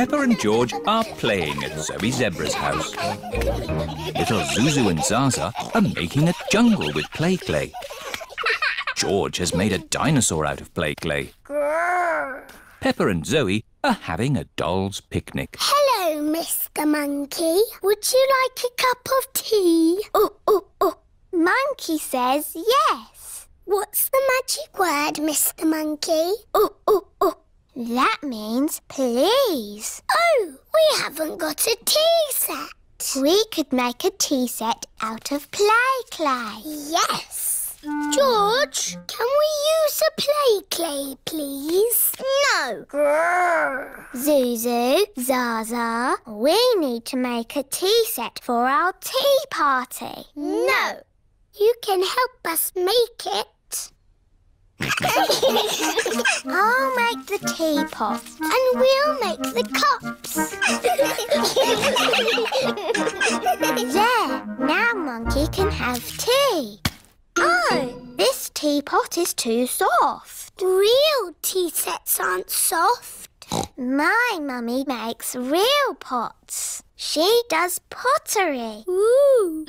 Peppa and George are playing at Zoe Zebra's house. Little Zuzu and Zaza are making a jungle with play clay. George has made a dinosaur out of play clay. Peppa and Zoe are having a doll's picnic. Hello, Mr. Monkey. Would you like a cup of tea? Oh. Monkey says yes. What's the magic word, Mr. Monkey? Oh. That means please. Oh, we haven't got a tea set. We could make a tea set out of play clay. Yes. George, can we use a play clay, please? No. Grrr. Zuzu, Zaza, we need to make a tea set for our tea party. No. You can help us make it. I'll make the teapot and we'll make the cups. There, now Monkey can have tea. Oh, this teapot is too soft. Real tea sets aren't soft. My mummy makes real pots. She does pottery. Ooh.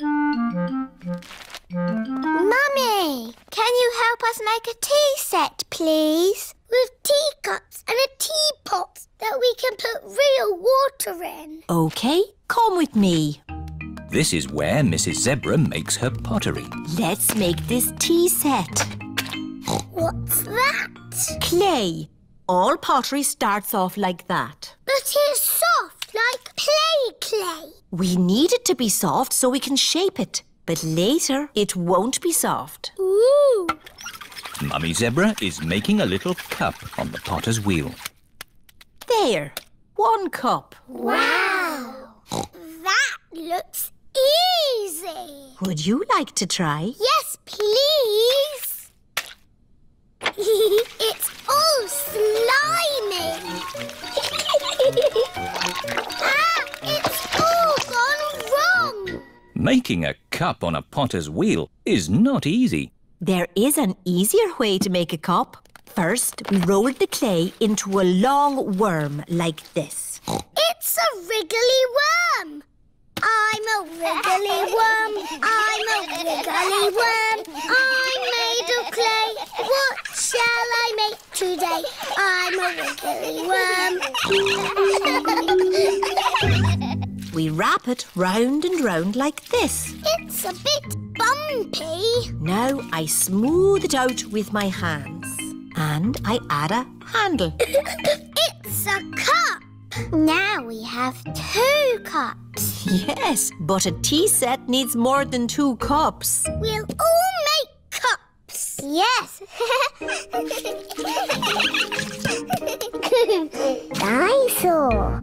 Mummy, can you help us make a tea set, please? With teacups and a teapot that we can put real water in. OK, come with me. This is where Mrs. Zebra makes her pottery. Let's make this tea set. What's that? Clay. All pottery starts off like that. But it's soft, like play clay. We need it to be soft so we can shape it. But later, it won't be soft. Ooh. Mummy Zebra is making a little cup on the potter's wheel. There. One cup. Wow. That looks easy. Would you like to try? Yes, please. It's all slimy. It's all gone wrong. Making a cup on a potter's wheel is not easy. There is an easier way to make a cup. First, we rolled the clay into a long worm like this. It's a wriggly worm. I'm a wiggly worm, I'm a wiggly worm, I'm made of clay. What shall I make today? I'm a wiggly worm. We wrap it round and round like this. It's a bit bumpy. Now I smooth it out with my hands and I add a handle. It's a cup. Now we have 2 cups. Yes, but a tea set needs more than 2 cups. We'll all make cups. Yes. Dinosaur.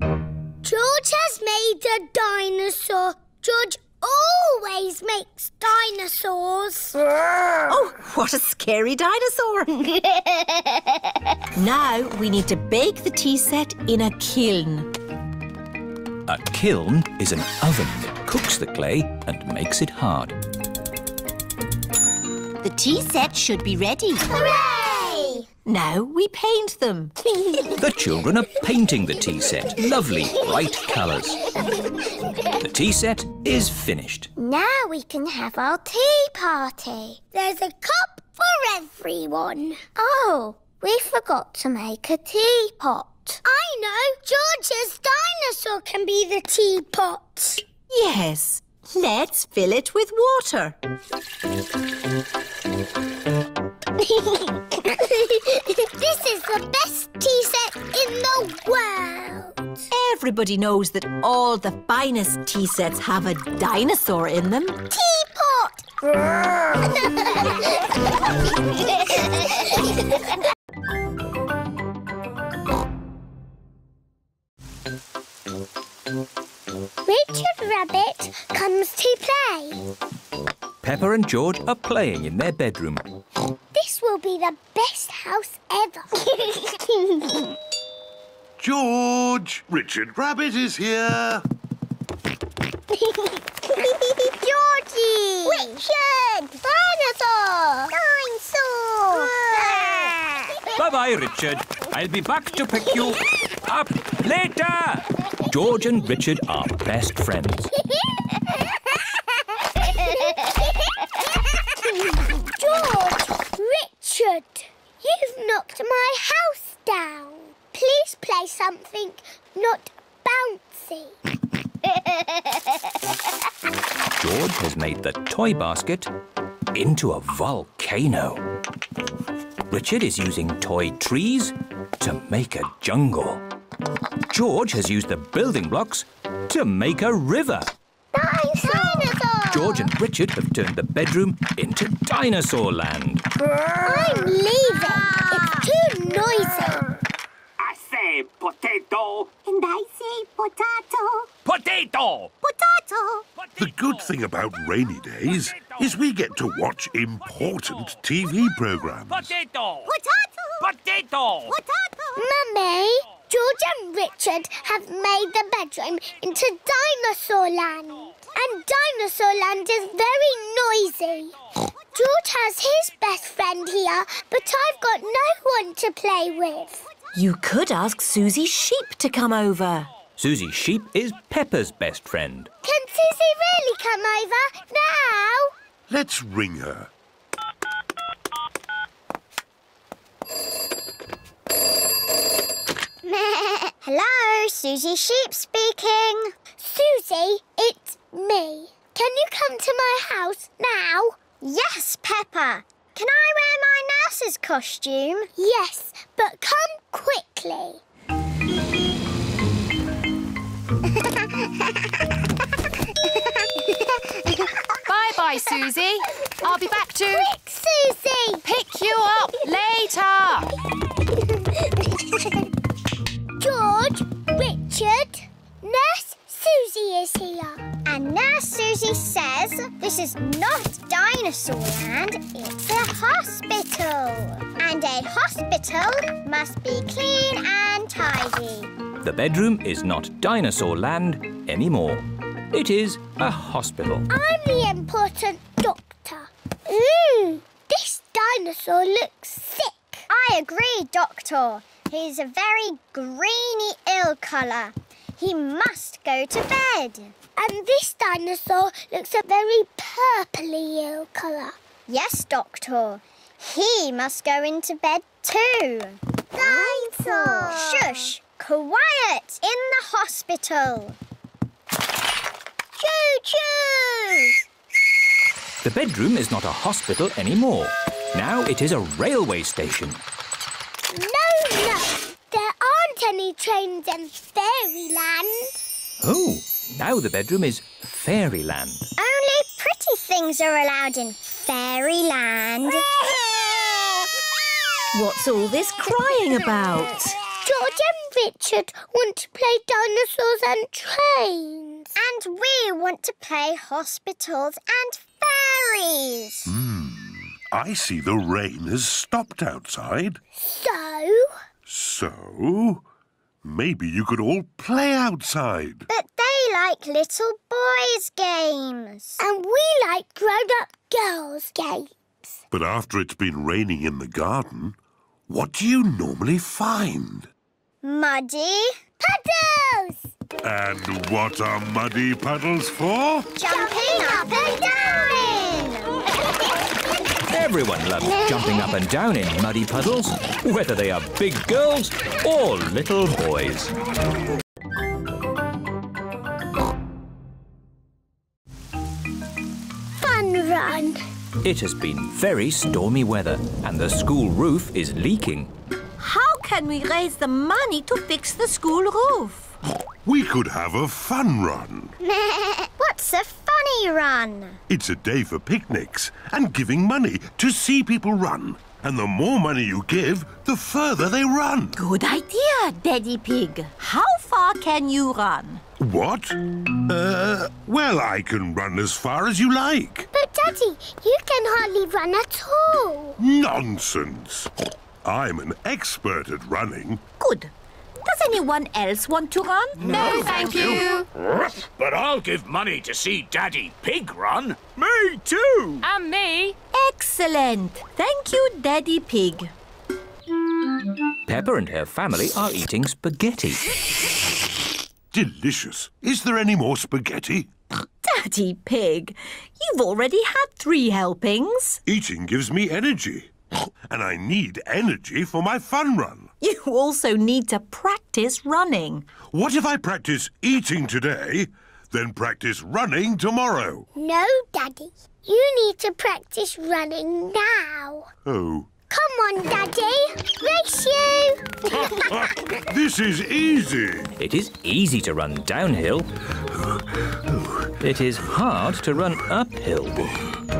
George has made a dinosaur. George always makes dinosaurs. Oh, what a scary dinosaur. Now we need to bake the tea set in a kiln. A kiln is an oven that cooks the clay and makes it hard. The tea set should be ready. Hooray! Now we paint them. The children are painting the tea set. Lovely bright colours. The tea set is finished. Now we can have our tea party. There's a cup for everyone. Oh, we forgot to make a teapot. I know. George's dinosaur can be the teapot. Yes. Let's fill it with water. This is the best tea set in the world. Everybody knows that all the finest tea sets have a dinosaur in them. Teapot! Richard Rabbit comes to play. Peppa and George are playing in their bedroom. This will be the best house ever. George, Richard Rabbit is here. Georgie! Richard! Dinosaur! Dinosaur! Bye-bye, Richard. I'll be back to pick you. Up later! George and Richard are best friends. George! Richard! You've knocked my house down. Please play something not bouncy. George has made the toy basket into a volcano. Richard is using toy trees to make a jungle. George has used the building blocks to make a river. Dinosaur! George and Richard have turned the bedroom into dinosaur land. I'm leaving. It's too noisy. I say potato. And I say potato. Potato! Potato! The good thing about rainy days is we get to watch important TV programmes. Potato! Potato! Potato! Potato! Mummy, George and Richard have made the bedroom into Dinosaur Land. And Dinosaur Land is very noisy. George has his best friend here, but I've got no one to play with. You could ask Susie Sheep to come over. Susie Sheep is Peppa's best friend. Can Susie really come over now? Let's ring her. Hello, Susie Sheep speaking. Susie, it's me. Can you come to my house now? Yes, Peppa. Can I wear my nurse's costume? Yes, but come quickly. Bye-bye, Susie. I'll be back to... Quick, Susie! Pick you up later. George, Richard, Nurse Susie is here. And Nurse Susie says this is not dinosaur land, it's a hospital. And a hospital must be clean and tidy. The bedroom is not dinosaur land anymore. It is a hospital. I'm the important doctor. This dinosaur looks sick. I agree, Doctor. He's a very greeny ill colour. He must go to bed. And this dinosaur looks a very purpley ill colour. Yes, Doctor. He must go into bed too. Dinosaur! Shush! Quiet! In the hospital. Choo-choo! The bedroom is not a hospital anymore. Now it is a railway station. No, no. There aren't any trains in Fairyland. Oh. Now the bedroom is Fairyland. Only pretty things are allowed in Fairyland. What's all this crying about? George and Richard want to play dinosaurs and trains. And we want to play hospitals and fairies. I see the rain has stopped outside. So? So... maybe you could all play outside. But they like little boys' games. And we like grown-up girls' games. But after it's been raining in the garden, what do you normally find? Muddy puddles! And what are muddy puddles for? Jumping up and down! Everyone loves jumping up and down in muddy puddles, whether they are big girls or little boys. Fun run. It has been very stormy weather and the school roof is leaking. How can we raise the money to fix the school roof? We could have a fun run. What's a funny run? It's a day for picnics and giving money to see people run. And the more money you give, the further they run. Good idea, Daddy Pig. How far can you run? What? Well, I can run as far as you like. But, Daddy, you can hardly run at all. Nonsense. I'm an expert at running. Good. Does anyone else want to run? No, thank you. But I'll give money to see Daddy Pig run. Me too. And me. Excellent. Thank you, Daddy Pig. Peppa and her family are eating spaghetti. Delicious. Is there any more spaghetti? Daddy Pig, you've already had 3 helpings. Eating gives me energy. And I need energy for my fun run. You also need to practice running. What if I practice eating today, then practice running tomorrow? No, Daddy. You need to practice running now. Oh. Come on, Daddy. Race you. This is easy. It is easy to run downhill. It is hard to run uphill.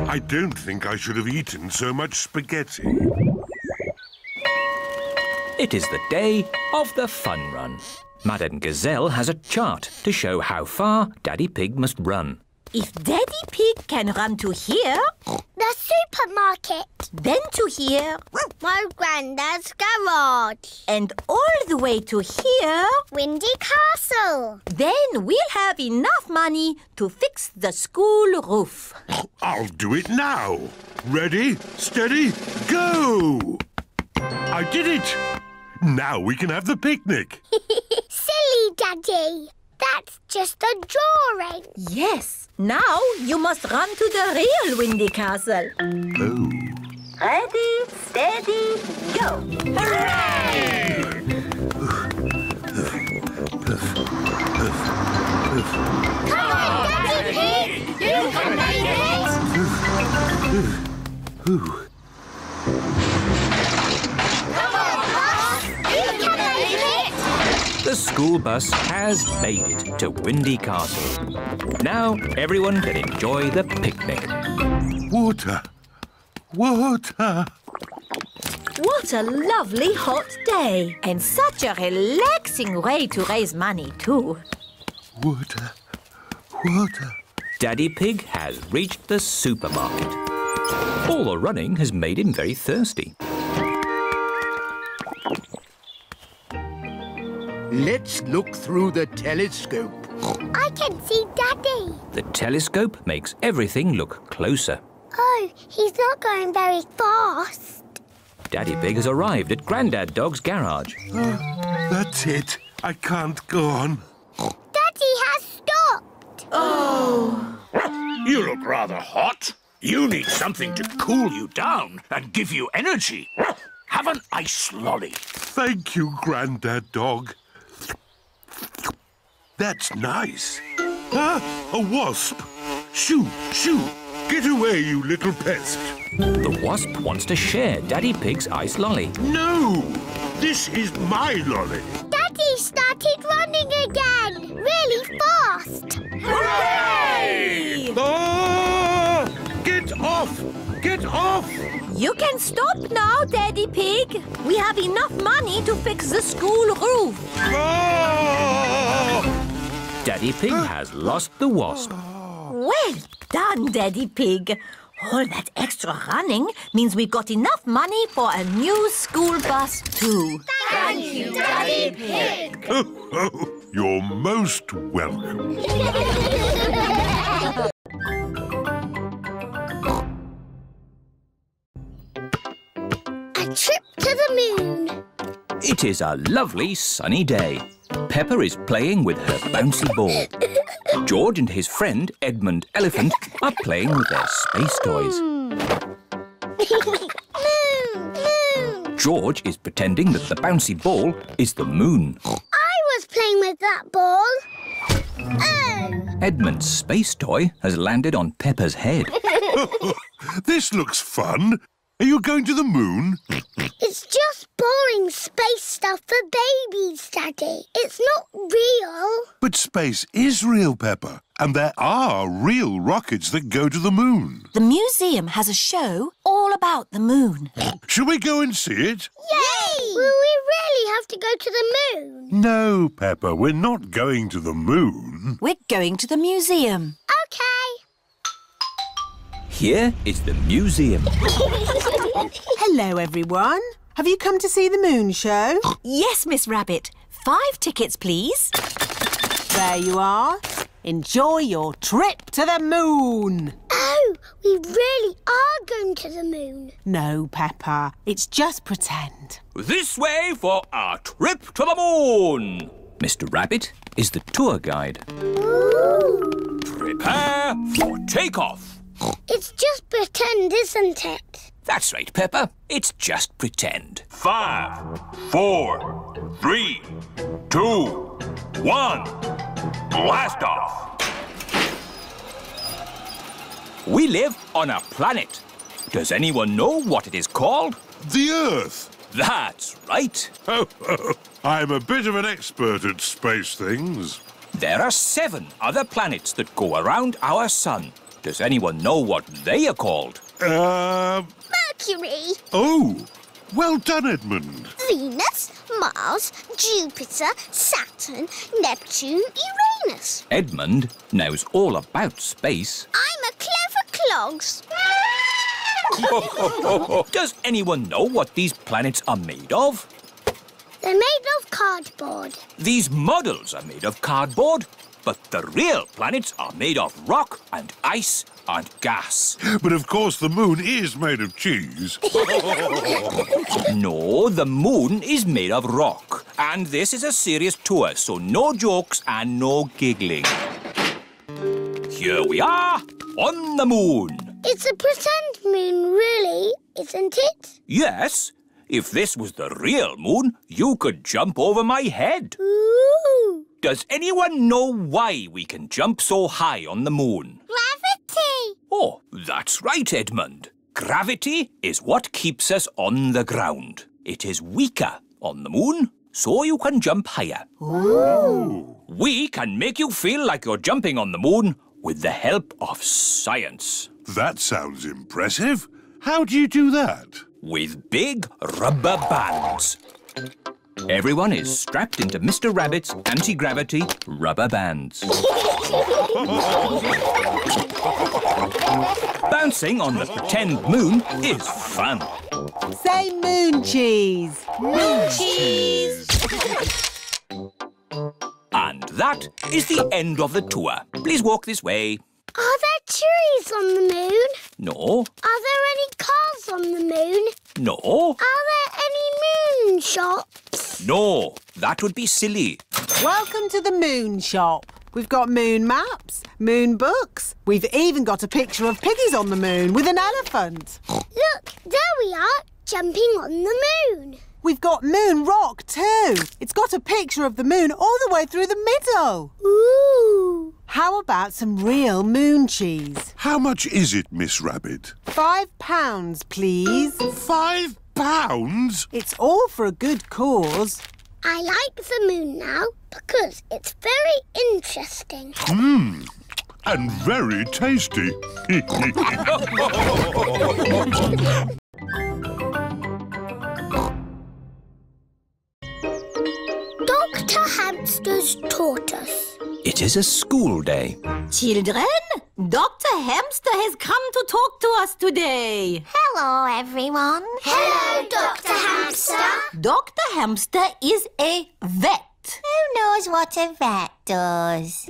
I don't think I should have eaten so much spaghetti. It is the day of the fun run. Madame Gazelle has a chart to show how far Daddy Pig must run. If Daddy Pig can run to here... the supermarket. Then to here... my granddad's garage. And all the way to here... Windy Castle. Then we'll have enough money to fix the school roof. I'll do it now. Ready, steady, go! I did it! Now we can have the picnic. Silly, Daddy. That's just a drawing. Yes. Now you must run to the real Windy Castle. Oh. Ready, steady, go. Hooray! Come on, Daddy Pig. You can make it. Come on, boss. You can make it. The school bus has made it to Windy Castle. Now everyone can enjoy the picnic. Water! Water! What a lovely hot day. And such a relaxing way to raise money too. Water! Water! Daddy Pig has reached the supermarket. All the running has made him very thirsty. Let's look through the telescope. I can see Daddy. The telescope makes everything look closer. Oh, he's not going very fast. Daddy Pig has arrived at Granddad Dog's garage. That's it. I can't go on. Daddy has stopped. Oh. You look rather hot. You need something to cool you down and give you energy. Have an ice lolly. Thank you, Granddad Dog. That's nice. Ah, a wasp. Shoo, shoo. Get away, you little pest. The wasp wants to share Daddy Pig's ice lolly. No, this is my lolly. Daddy started running again, really fast. Hooray! Ah, get off, get off. You can stop now, Daddy Pig. We have enough money to fix the school roof. Oh! Daddy Pig has lost the wasp. Well done, Daddy Pig. All that extra running means we've got enough money for a new school bus too. Thank you, Daddy Pig. You're most welcome. Trip to the moon. It is a lovely sunny day. Peppa is playing with her bouncy ball. George and his friend Edmund Elephant are playing with their space toys. Moon! Moon! George is pretending that the bouncy ball is the moon. I was playing with that ball. Oh! Edmund's space toy has landed on Peppa's head. This looks fun. Are you going to the moon? It's just boring space stuff for babies, Daddy. It's not real. But space is real, Peppa. And there are real rockets that go to the moon. The museum has a show all about the moon. Shall we go and see it? Yay! Will we really have to go to the moon? No, Peppa, we're not going to the moon. We're going to the museum. OK. Here is the museum. Hello, everyone. Have you come to see the moon show? Yes, Miss Rabbit. 5 tickets, please. There you are. Enjoy your trip to the moon. Oh, we really are going to the moon. No, Peppa, it's just pretend. This way for our trip to the moon. Mr. Rabbit is the tour guide. Ooh. Prepare for takeoff. It's just pretend, isn't it? That's right, Peppa. It's just pretend. 5, 4, 3, 2, 1. Blast off! We live on a planet. Does anyone know what it is called? The Earth. That's right. Oh, I'm a bit of an expert at space things. There are 7 other planets that go around our sun. Does anyone know what they are called? Mercury. Oh, well done, Edmund. Venus, Mars, Jupiter, Saturn, Neptune, Uranus. Edmund knows all about space. I'm a clever clogs. Does anyone know what these planets are made of? They're made of cardboard. These models are made of cardboard, but the real planets are made of rock and ice and gas. But of course the moon is made of cheese. No, the moon is made of rock. And this is a serious tour, so no jokes and no giggling. Here we are, on the moon. It's a pretend moon, really, isn't it? Yes. If this was the real moon, you could jump over my head. Ooh. Does anyone know why we can jump so high on the moon? Gravity. Oh, that's right, Edmund. Gravity is what keeps us on the ground. It is weaker on the moon, so you can jump higher. Ooh. We can make you feel like you're jumping on the moon with the help of science. That sounds impressive. How do you do that? With big rubber bands. Everyone is strapped into Mr. Rabbit's anti-gravity rubber bands. Bouncing on the pretend moon is fun. Say moon cheese. Moon cheese. And that is the end of the tour. Please walk this way. Are there trees on the moon? No. Are there any cars on the moon? No. Are there any moon shops? No, that would be silly. Welcome to the moon shop. We've got moon maps, moon books. We've even got a picture of piggies on the moon with an elephant. Look, there we are, jumping on the moon. We've got moon rock too. It's got a picture of the moon all the way through the middle. Ooh. How about some real moon cheese? How much is it, Miss Rabbit? £5, please. £5? It's all for a good cause. I like the moon now because it's very interesting. Hmm. And very tasty. Dr. Hamster's tortoise. It is a school day. Children, Dr. Hamster has come to talk to us today. Hello, everyone. Hello, Dr. Hamster. Dr. Hamster is a vet. Who knows what a vet does?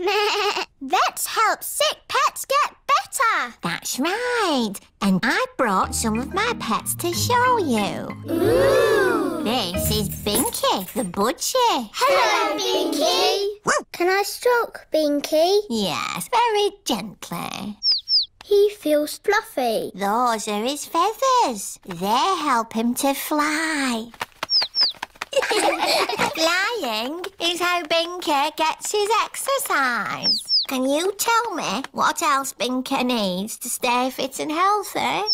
Vets help sick pets get better. That's right. And I brought some of my pets to show you. Ooh. This is Binky, the budgie. Hello, Binky. Can I stroke Binky? Yes, very gently. He feels fluffy. Those are his feathers. They help him to fly. Flying is how Binky gets his exercise. Can you tell me what else Binky needs to stay fit and healthy?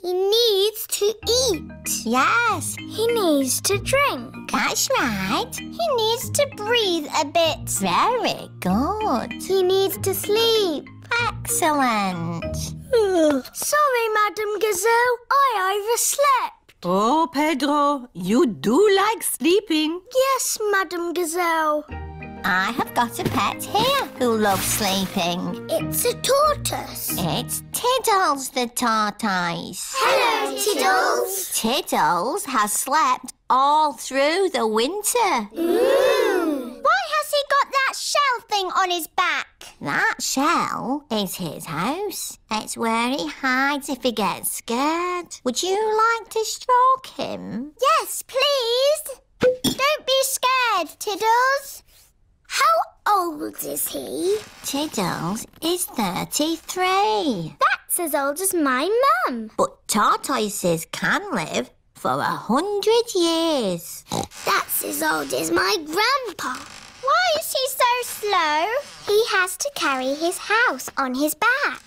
He needs to eat. Yes. He needs to drink. That's right. He needs to breathe a bit. Very good. He needs to sleep. Excellent. Sorry, Madame Gazelle. I overslept. Oh, Pedro, you do like sleeping. Yes, Madame Gazelle. I have got a pet here who loves sleeping. It's a tortoise. It's Tiddles the tortoise. Hello, Tiddles. Tiddles has slept all through the winter. Ooh. Why has he got that shell thing something on his back. That shell is his house. It's where he hides if he gets scared. Would you like to stroke him? Yes, please. Don't be scared, Tiddles. How old is he? Tiddles is 33. That's as old as my mum. But tortoises can live for 100 years. That's as old as my grandpa. Why is he so slow? He has to carry his house on his back.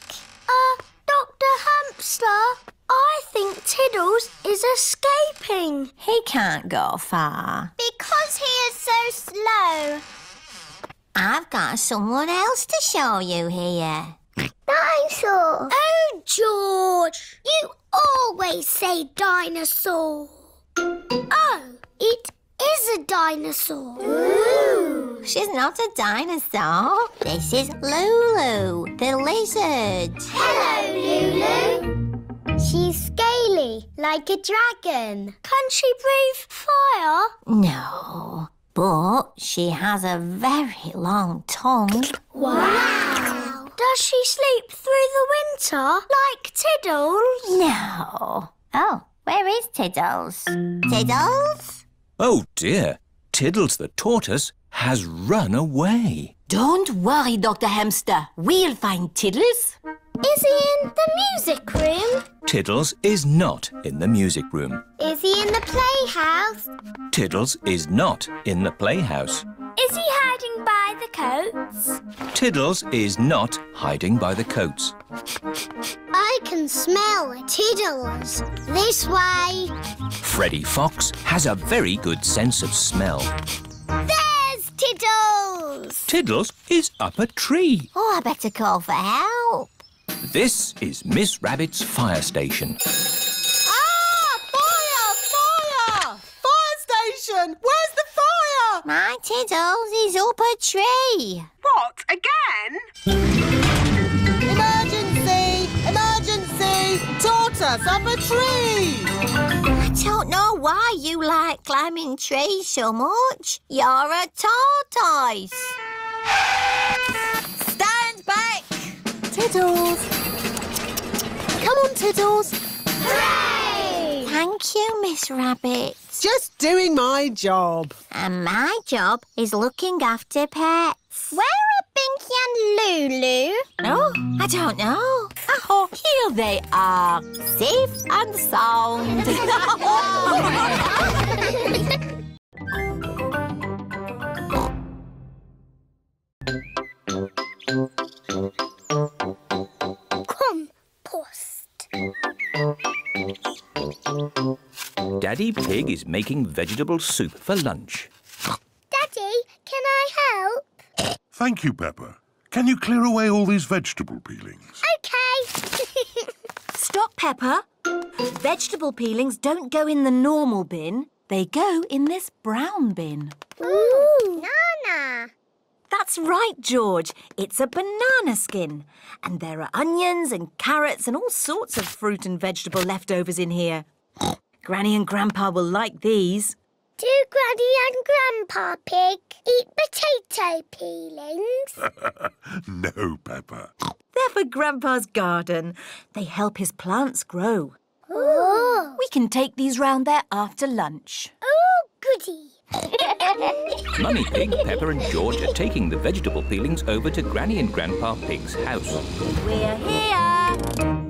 Dr. Hamster, I think Tiddles is escaping. He can't go far. Because he is so slow. I've got someone else to show you here. Dinosaur. Oh, George, you always say dinosaur. Oh, it is a dinosaur. Ooh. She's not a dinosaur. This is Lulu, the lizard. Hello, Lulu. She's scaly, like a dragon. Can she breathe fire? No, but she has a very long tongue. Wow! Does she sleep through the winter, like Tiddles? No. Oh, where is Tiddles? Tiddles? Oh dear, Tiddles the tortoise has run away. Don't worry, Dr. Hamster. We'll find Tiddles. Is he in the music room? Tiddles is not in the music room. Is he in the playhouse? Tiddles is not in the playhouse. Is he hiding by the coats? Tiddles is not hiding by the coats. I can smell Tiddles. This way. Freddy Fox has a very good sense of smell. There's Tiddles! Tiddles is up a tree. Oh, I better call for help. This is Miss Rabbit's fire station. Ah! Fire! Fire! Fire station! Where's the fire? My Tiddles is up a tree. What? Again? Emergency! Emergency! Tortoise up a tree! I don't know why you like climbing trees so much. You're a tortoise. Stand back! Tiddles! Come on, Tiddles! Hooray! Thank you, Miss Rabbit. Just doing my job. And my job is looking after pets. Where are Binky and Lulu? Oh, I don't know. Oh, here they are. Safe and sound. Daddy Pig is making vegetable soup for lunch. Daddy, can I help? Thank you, Peppa. Can you clear away all these vegetable peelings? OK. Stop, Peppa. Vegetable peelings don't go in the normal bin. They go in this brown bin. Ooh, banana. That's right, George. It's a banana skin. And there are onions and carrots and all sorts of fruit and vegetable leftovers in here. Granny and Grandpa will like these. Do Granny and Grandpa Pig eat potato peelings? No, Peppa. They're for Grandpa's garden. They help his plants grow. Ooh. We can take these round there after lunch. Oh, goody. Mummy Pig, Peppa and George are taking the vegetable peelings over to Granny and Grandpa Pig's house. We're here!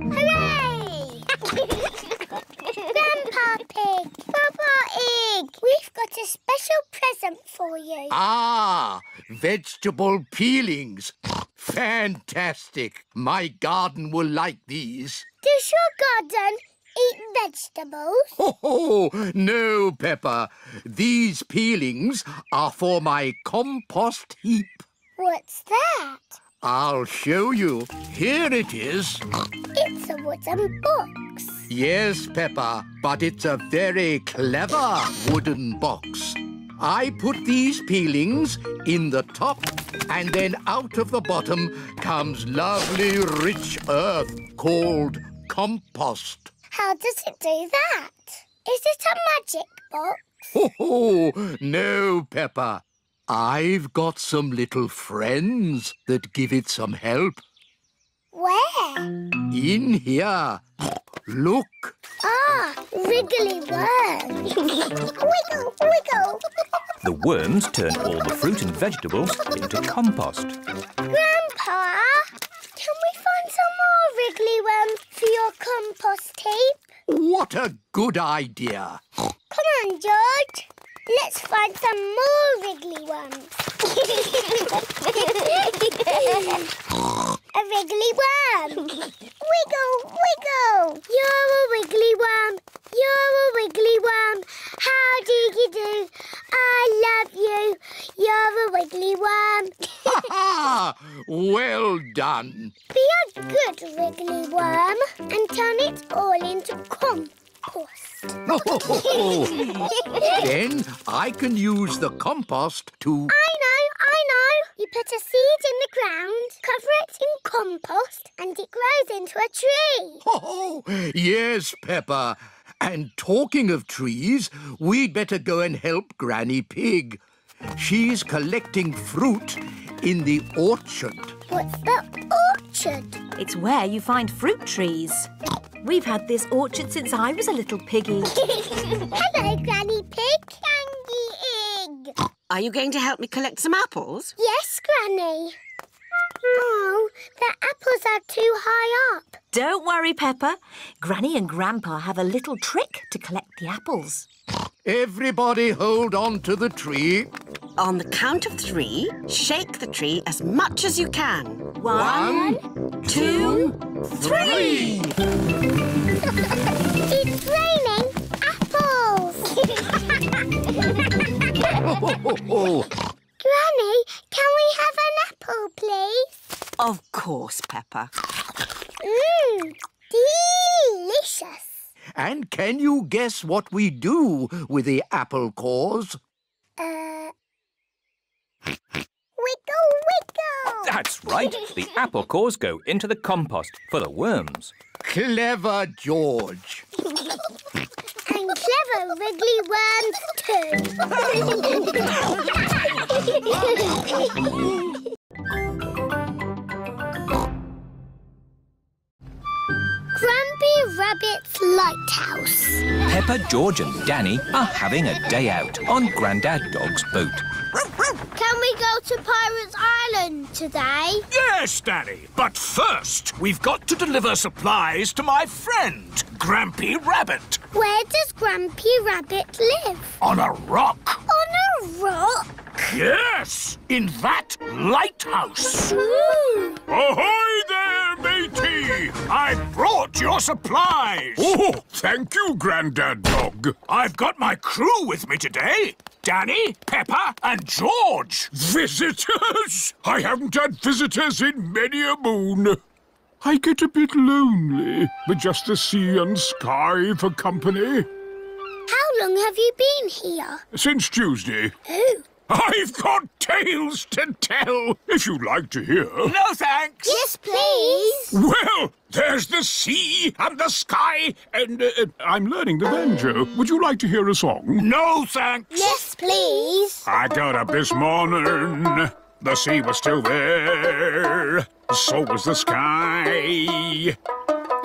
Hooray! Grandpa Pig, Papa Pig, we've got a special present for you. Ah, vegetable peelings. Fantastic. My garden will like these. Does your garden eat vegetables? Oh, no, Peppa. These peelings are for my compost heap. What's that? I'll show you. Here it is. It's a wooden box. Yes, Peppa, but it's a very clever wooden box. I put these peelings in the top, and then out of the bottom comes lovely rich earth called compost. How does it do that? Is it a magic box? Oh, no, Peppa. I've got some little friends that give it some help. Where? In here. Look. Ah, wriggly worm. Wiggle, wiggle. The worms turn all the fruit and vegetables into compost. Grandpa, can we find some more wriggly worms for your compost heap? What a good idea. Come on, George. Let's find some more wriggly worms. A wriggly worm. Wiggle, wiggle. You're a wiggly worm. You're a wiggly worm. How do you do? I love you. You're a wiggly worm. Ha ha! Well done. Be a good wiggly worm and turn it all into compost. Then I can use the compost to... I know. You put a seed in the ground, cover it in compost, and it grows into a tree. Oh, yes, Peppa. And talking of trees, we'd better go and help Granny Pig. She's collecting fruit in the orchard. What's the orchard? It's where you find fruit trees. We've had this orchard since I was a little piggy. Hello, Granny Pig. Candy Egg. Are you going to help me collect some apples? Yes, Granny. Oh, the apples are too high up. Don't worry, Peppa. Granny and Grandpa have a little trick to collect the apples. Everybody hold on to the tree. On the count of three, shake the tree as much as you can. 1, 2, 3! It's raining apples! Granny, can we have an apple, please? Of course, Peppa. Mmm, delicious! And can you guess what we do with the apple cores? Wiggle, wiggle! That's right. The apple cores go into the compost for the worms. Clever George. And clever wriggly worms too. Grampy Rabbit's Lighthouse. Peppa, George and Danny are having a day out on Granddad Dog's boat. Can we go to Pirate Island today? Yes, Danny, but first we've got to deliver supplies to my friend, Grampy Rabbit. Where does Grampy Rabbit live? On a rock. On a rock? Yes, in that lighthouse. Ooh. Ahoy there, matey! I brought your supplies. Oh, thank you, Granddad Dog. I've got my crew with me today. Danny, Peppa and George. Visitors? I haven't had visitors in many a moon. I get a bit lonely with just the sea and sky for company. How long have you been here? Since Tuesday. Oh. I've got tales to tell, if you'd like to hear. No, thanks. Yes, please. Well, there's the sea and the sky and... I'm learning the banjo. Would you like to hear a song? No, thanks. Yes, please. I got up this morning. The sea was still there. So was the sky.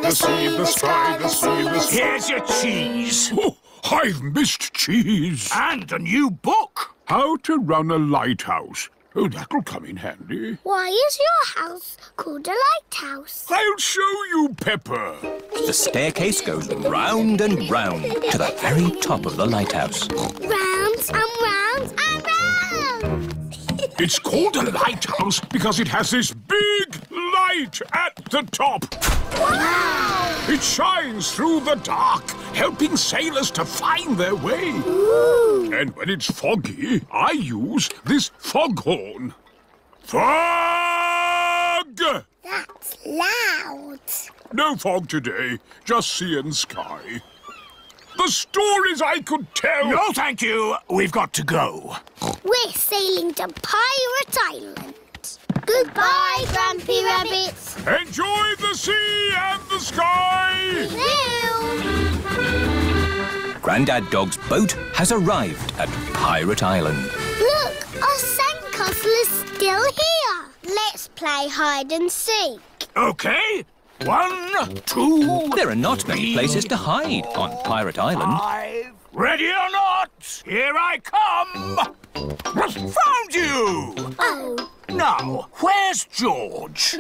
The sea, the sky, the sea, the sky. Here's your cheese. Oh, I've missed cheese. And a new book. How to Run a Lighthouse. Oh, that'll come in handy. Why is your house called a lighthouse? I'll show you, Peppa. The staircase goes round and round to the very top of the lighthouse. Round and round and round! It's called a lighthouse because it has this big light at the top. Wow! It shines through the dark, helping sailors to find their way. Ooh. And when it's foggy, I use this foghorn. Fog! That's loud. No fog today, just sea and sky. The stories I could tell... No, thank you. We've got to go. We're sailing to Pirate Island. Goodbye, Grampy Rabbit. Enjoy the sea and the sky. Hello. Grandad Dog's boat has arrived at Pirate Island. Look, Our sandcastle is still here. Let's play hide and seek. Okay. 1, 2. There are not many places to hide on Pirate Island. 5. Ready or not, here I come. Found you! Oh. Now, where's George?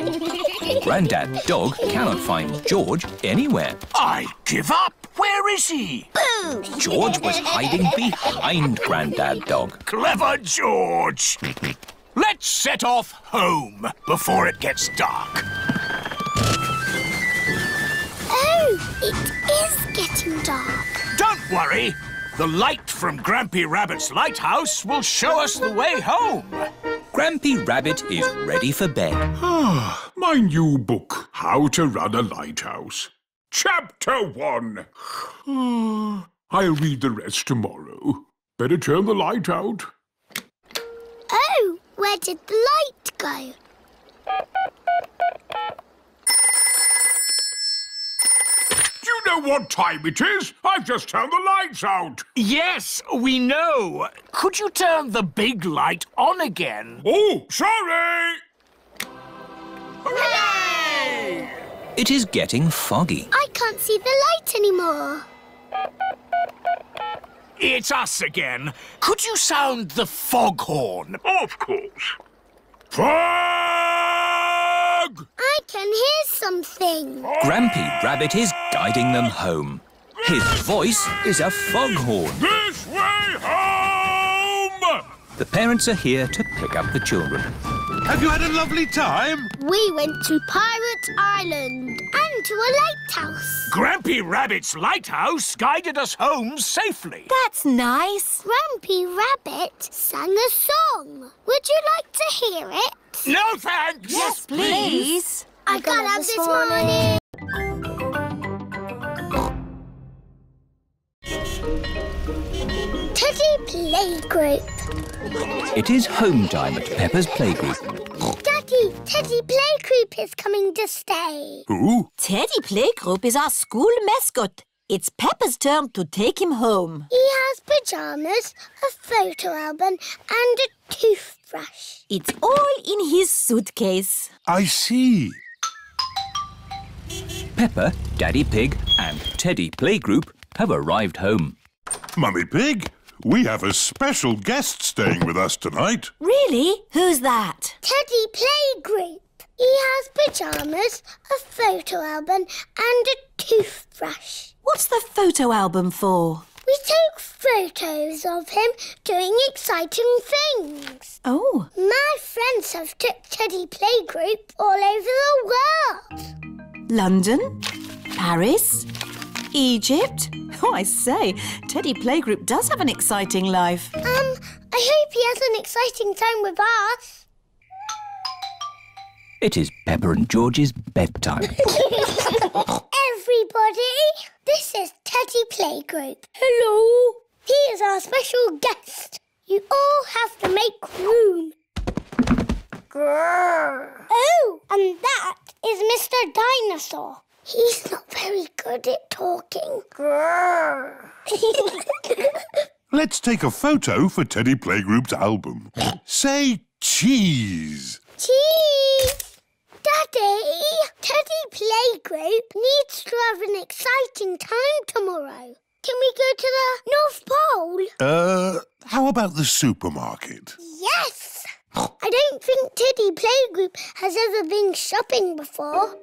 Granddad Dog cannot find George anywhere. I give up. Where is he? Boo! George was hiding behind Granddad Dog. Clever George. Let's set off home before it gets dark. Oh, it is getting dark. Don't worry. The light from Grampy Rabbit's lighthouse will show us the way home. Grampy Rabbit is ready for bed. Ah, my new book, How to Run a Lighthouse. Chapter 1. I'll read the rest tomorrow. Better turn the light out. Oh, where did the light go? Do you know what time it is? I've just turned the lights out. Yes, we know. Could you turn the big light on again? Oh, sorry! Hooray! It is getting foggy. I can't see the light anymore. It's us again. Could you sound the foghorn? Of course. Fog! I can hear something. Grampy Rabbit is guiding them home. His voice is a foghorn. This way home! The parents are here to pick up the children. Have you had a lovely time? We went to Pirate Island and to a lighthouse. Grampy Rabbit's lighthouse guided us home safely. That's nice. Grampy Rabbit sang a song. Would you like to hear it? No, thanks. Yes, please. I got up this morning. Teddy Playgroup. It is home time at Peppa's Playgroup. Daddy, Teddy Playgroup is coming to stay. Who? Teddy Playgroup is our school mascot. It's Peppa's turn to take him home. He has pyjamas, a photo album and a toothbrush. It's all in his suitcase. I see. Peppa, Daddy Pig and Teddy Playgroup have arrived home. Mummy Pig, we have a special guest staying with us tonight. Really? Who's that? Teddy Playgroup. He has pyjamas, a photo album and a toothbrush. What's the photo album for? We took photos of him doing exciting things. Oh. My friends have took Teddy Playgroup all over the world. London, Paris, Egypt. Oh, I say, Teddy Playgroup does have an exciting life. I hope he has an exciting time with us. It is Peppa and George's bedtime. Everybody, this is Teddy Playgroup. Hello. He is our special guest. You all have to make room. Grrr. Oh, and that is Mr. Dinosaur. He's not very good at talking. Grrr. Let's take a photo for Teddy Playgroup's album. Say cheese. Cheese! Daddy, Teddy Playgroup needs to have an exciting time tomorrow. Can we go to the North Pole? How about the supermarket? Yes! I don't think Teddy Playgroup has ever been shopping before.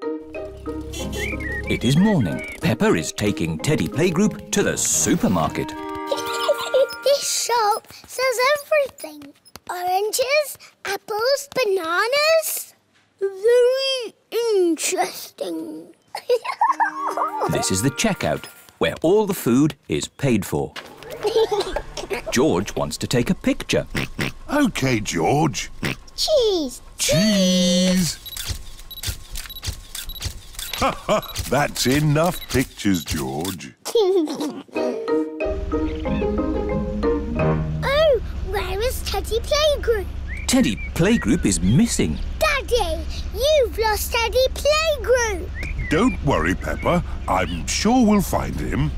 It is morning. Peppa is taking Teddy Playgroup to the supermarket. This shop sells everything. Oranges, apples, bananas. Very interesting. This is the checkout, where all the food is paid for. George wants to take a picture. OK, George. Cheese. Cheese. That's enough pictures, George. Teddy Playgroup. Teddy Playgroup is missing. Daddy, you've lost Teddy Playgroup. Don't worry, Peppa. I'm sure we'll find him.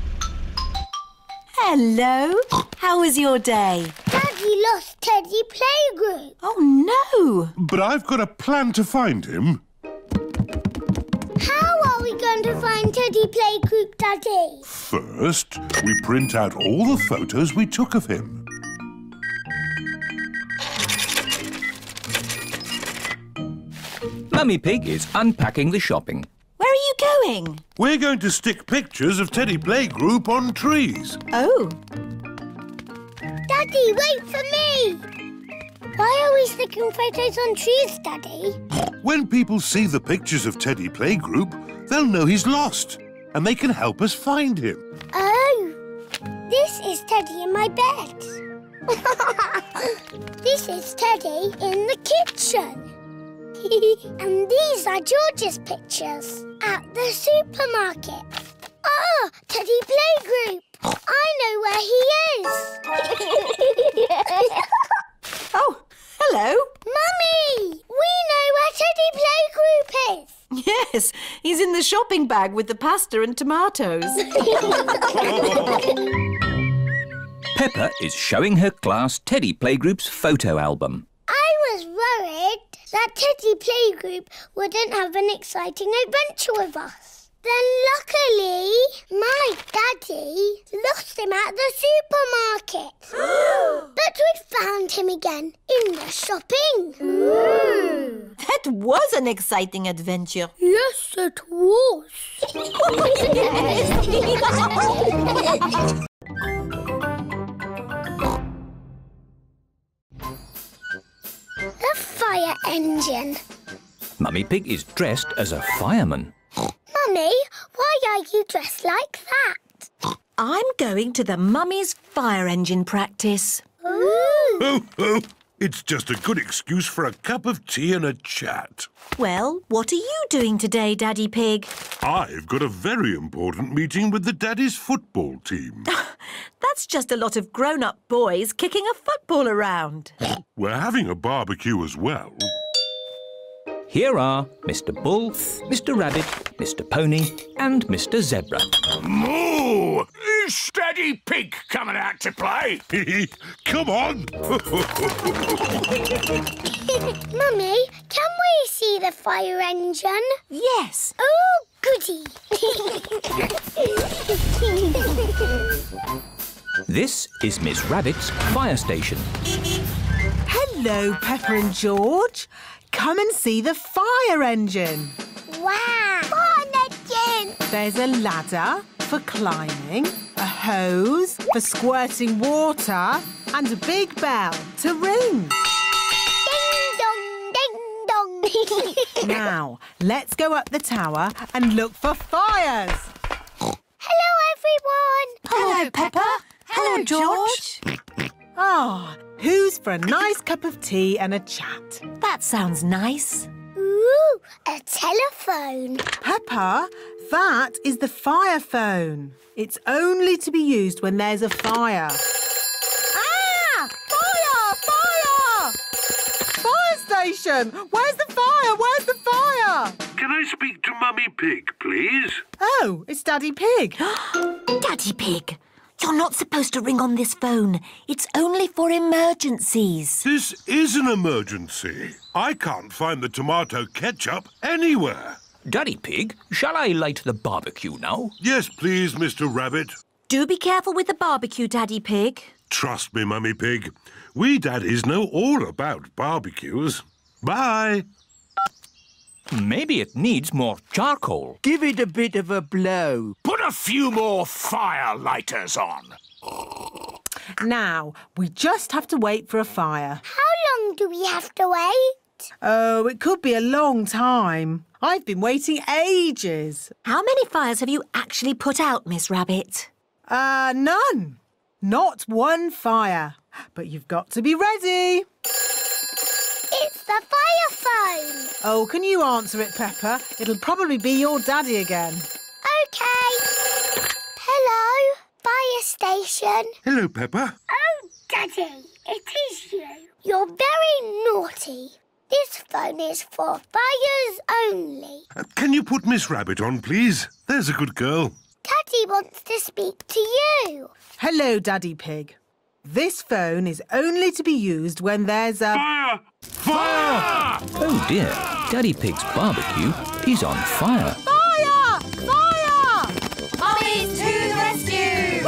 Hello. How was your day? Daddy we lost Teddy Playgroup. Oh, no. But I've got a plan to find him. How are we going to find Teddy Playgroup, Daddy? First, we print out all the photos we took of him. Mummy Pig is unpacking the shopping. Where are you going? We're going to stick pictures of Teddy Playgroup on trees. Oh. Daddy, wait for me! Why are we sticking photos on trees, Daddy? When people see the pictures of Teddy Playgroup, they'll know he's lost and they can help us find him. Oh, this is Teddy in my bed. This is Teddy in the kitchen. And these are George's pictures at the supermarket. Oh, Teddy Playgroup! I know where he is! Oh, hello! Mummy! We know where Teddy Playgroup is! Yes, he's in the shopping bag with the pasta and tomatoes. Peppa is showing her class Teddy Playgroup's photo album. I was worried that Teddy Playgroup wouldn't have an exciting adventure with us. Then luckily, my daddy lost him at the supermarket. But we found him again in the shopping. Ooh. That was an exciting adventure. Yes, it was. The fire engine. Mummy Pig is dressed as a fireman. Mummy, why are you dressed like that? I'm going to the Mummy's fire engine practice. Ooh. Oh, it's just a good excuse for a cup of tea and a chat. Well, what are you doing today, Daddy Pig? I've got a very important meeting with the Daddy's football team. That's just a lot of grown-up boys kicking a football around. We're having a barbecue as well. Here are Mr. Bull, Mr. Rabbit, Mr. Pony and Mr. Zebra. Moo! Is Daddy Pig coming out to play? Come on! Mummy, can we see the fire engine? Yes. Oh, goody! This is Miss Rabbit's fire station. Hello, Peppa and George. Come and see the fire engine. Wow! Fire engine! There's a ladder for climbing, a hose for squirting water, and a big bell to ring. Ding dong, ding dong. Now, let's go up the tower and look for fires. Hello, everyone. Hello, Peppa. Hello, George. Ah, who's for a nice cup of tea and a chat? That sounds nice. Ooh, a telephone. Peppa, that is the fire phone. It's only to be used when there's a fire. Ah! Fire! Fire! Fire station! Where's the fire? Where's the fire? Can I speak to Mummy Pig, please? Oh, it's Daddy Pig. Daddy Pig. You're not supposed to ring on this phone. It's only for emergencies. This is an emergency. I can't find the tomato ketchup anywhere. Daddy Pig, shall I light the barbecue now? Yes, please, Mr. Rabbit. Do be careful with the barbecue, Daddy Pig. Trust me, Mummy Pig. We daddies know all about barbecues. Bye. Maybe it needs more charcoal. Give it a bit of a blow. Put a few more fire lighters on. Now, we just have to wait for a fire. How long do we have to wait? Oh, it could be a long time. I've been waiting ages. How many fires have you actually put out, Miss Rabbit? None. Not one fire. But you've got to be ready. It's the fire phone. Oh, can you answer it, Peppa? It'll probably be your daddy again. OK. Hello, fire station. Hello, Peppa. Oh, Daddy, it is you. You're very naughty. This phone is for fires only. Can you put Miss Rabbit on, please? There's a good girl. Daddy wants to speak to you. Hello, Daddy Pig. This phone is only to be used when there's a... Fire! Fire! Oh dear, Daddy Pig's barbecue is on fire. Fire! Fire! Mummy to the rescue!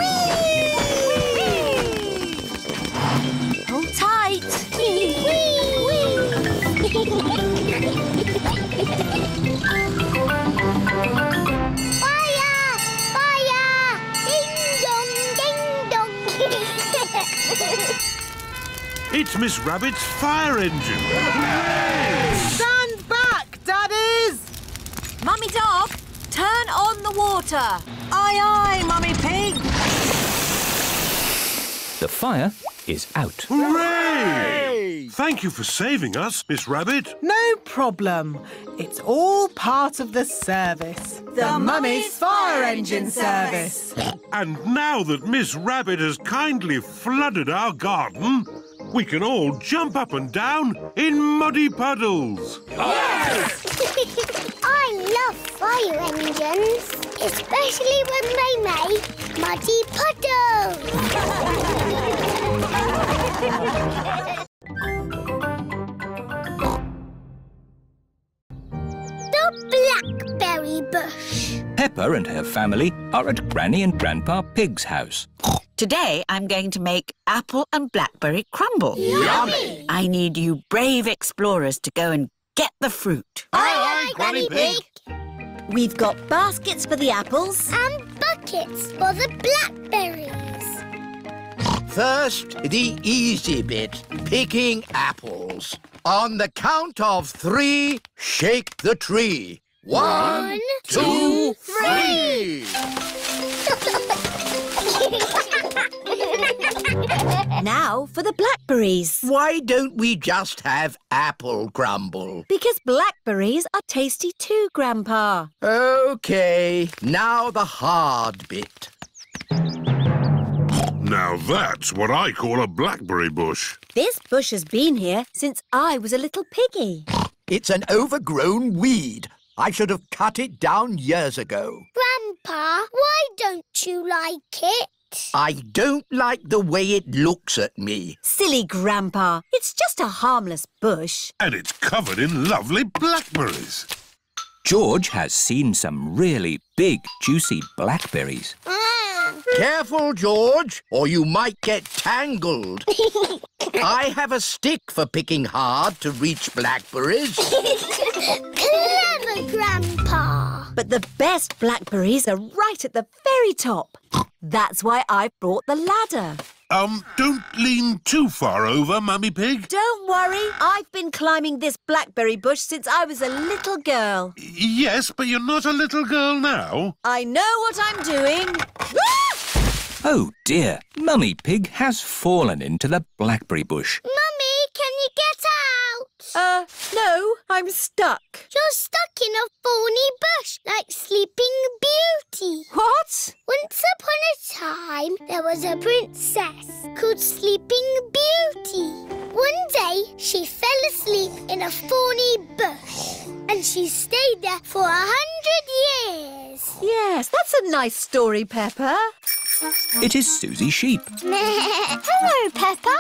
Whee! Whee! Hold tight! Whee! Whee! Fire! Fire! Ding-dong, ding-dong! It's Miss Rabbit's fire engine. Stand back, daddies! Mummy Dog, turn on the water. Aye, aye, Mummy Pig. The fire is out. Hooray! Thank you for saving us, Miss Rabbit. No problem. It's all part of the service. The Mummy's Fire Engine Service. And now that Miss Rabbit has kindly flooded our garden, we can all jump up and down in muddy puddles. Yes! I love fire engines, especially when they make muddy puddles. The blackberry bush. Peppa and her family are at Granny and Grandpa Pig's house. Today, I'm going to make apple and blackberry crumble. Yummy! I need you brave explorers to go and get the fruit. Aye, aye, Granny Pig! We've got baskets for the apples. And buckets for the blackberries. First, the easy bit, picking apples. On the count of 3, shake the tree. 1, 2, 3! Now for the blackberries. Why don't we just have apple crumble? Because blackberries are tasty too, Grandpa. OK, now the hard bit. Now that's what I call a blackberry bush. This bush has been here since I was a little piggy. It's an overgrown weed. I should have cut it down years ago. Grandpa, why don't you like it? I don't like the way it looks at me. Silly Grandpa, it's just a harmless bush. And it's covered in lovely blackberries. George has seen some really big, juicy blackberries. Careful, George, or you might get tangled. I have a stick for picking hard to reach blackberries. Clever, Grandpa. But the best blackberries are right at the very top. That's why I brought the ladder. Don't lean too far over, Mummy Pig. Don't worry. I've been climbing this blackberry bush since I was a little girl. Yes, but you're not a little girl now. I know what I'm doing. Oh, dear. Mummy Pig has fallen into the blackberry bush. Mummy, can you get out? No, I'm stuck. You're stuck in a thorny bush like Sleeping Beauty. What? Once upon a time, there was a princess called Sleeping Beauty. One day, she fell asleep in a thorny bush and she stayed there for 100 years. Yes, that's a nice story, Peppa. It is Susie Sheep. Hello, Peppa.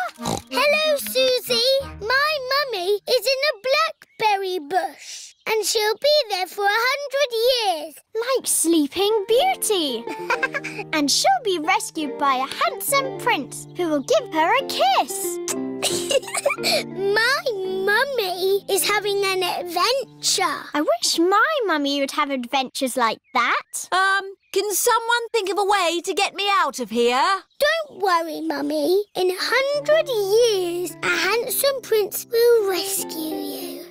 Hello, Susie. My mummy is in a blackberry bush and she'll be there for 100 years. Like Sleeping Beauty. And she'll be rescued by a handsome prince who will give her a kiss. My mummy is having an adventure. I wish my mummy would have adventures like that. Can someone think of a way to get me out of here? Don't worry, Mummy. In 100 years, a handsome prince will rescue you.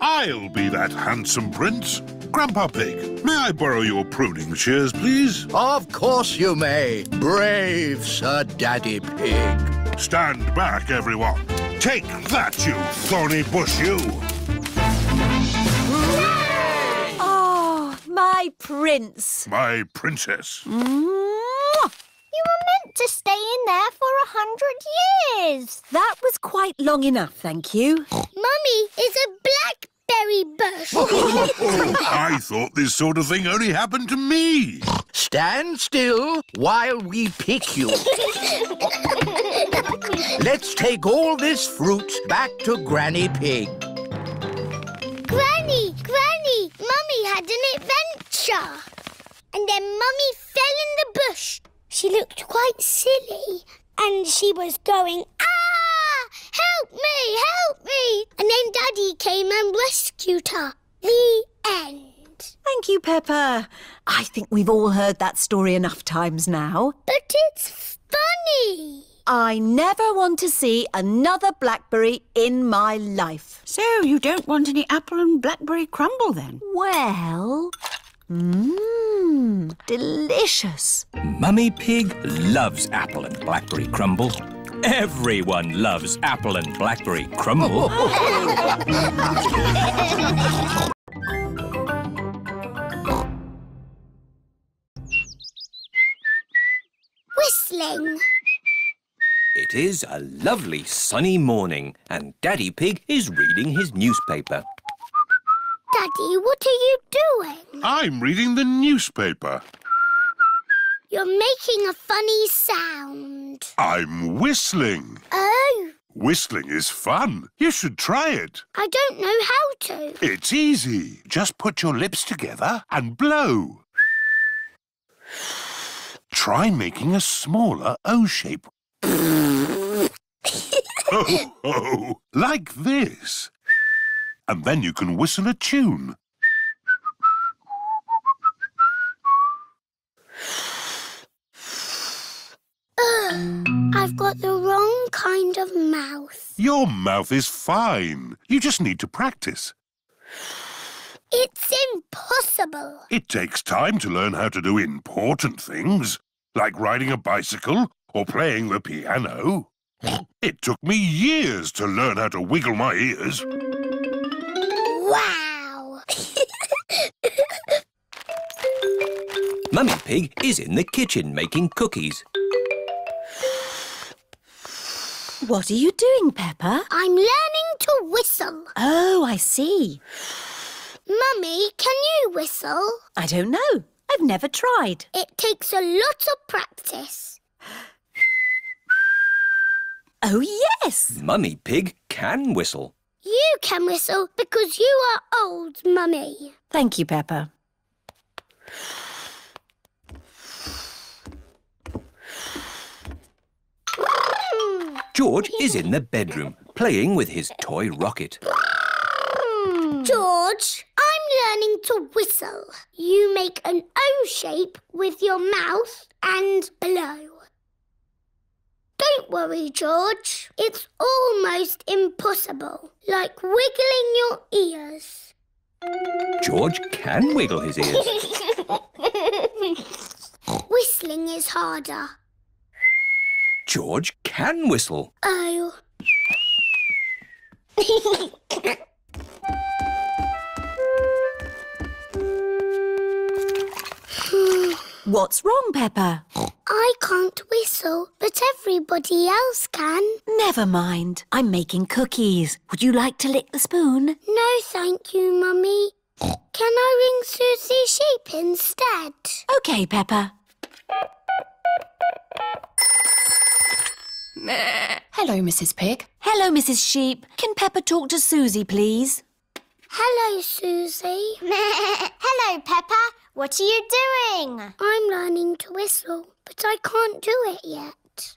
I'll be that handsome prince. Grandpa Pig, may I borrow your pruning shears, please? Of course you may, brave Sir Daddy Pig. Stand back, everyone. Take that, you thorny bush, you. My prince. My princess. Mm-hmm. You were meant to stay in there for 100 years. That was quite long enough, thank you. Mummy is a blackberry berry bush. I thought this sort of thing only happened to me. Stand still while we pick you. Let's take all this fruit back to Granny Pig. Granny, Granny, Mummy had an adventure. And then Mummy fell in the bush. She looked quite silly. And she was going, ah, help me, help me. And then Daddy came and rescued her. The end. Thank you, Peppa. I think we've all heard that story enough times now. But it's funny. I never want to see another blackberry in my life. So you don't want any apple and blackberry crumble then? Well... mmm, delicious. Mummy Pig loves apple and blackberry crumble. Everyone loves apple and blackberry crumble. Whistling. It is a lovely sunny morning and Daddy Pig is reading his newspaper. Daddy, what are you doing? I'm reading the newspaper. You're making a funny sound. I'm whistling. Oh. Whistling is fun. You should try it. I don't know how to. It's easy. Just put your lips together and blow. Try making a smaller O shape. Oh, oh, like this. And then you can whistle a tune. I've got the wrong kind of mouth. Your mouth is fine. You just need to practice. It's impossible. It takes time to learn how to do important things, like riding a bicycle or playing the piano. It took me years to learn how to wiggle my ears. Wow! Mummy Pig is in the kitchen making cookies. What are you doing, Peppa? I'm learning to whistle. Oh, I see. Mummy, can you whistle? I don't know. I've never tried. It takes a lot of practice. Oh, yes! Mummy Pig can whistle. You can whistle because you are old, Mummy. Thank you, Peppa. George is in the bedroom playing with his toy rocket. George, I'm learning to whistle. You make an O shape with your mouth and blow. Don't worry, George. It's almost impossible, like wiggling your ears. George can wiggle his ears. Whistling is harder. George can whistle. Oh. What's wrong, Peppa? I can't whistle, but everybody else can. Never mind. I'm making cookies. Would you like to lick the spoon? No, thank you, Mummy. Can I ring Susie Sheep instead? OK, Peppa. Hello, Mrs. Pig. Hello, Mrs. Sheep. Can Peppa talk to Susie, please? Hello, Susie. Hello, Peppa. What are you doing? I'm learning to whistle, but I can't do it yet.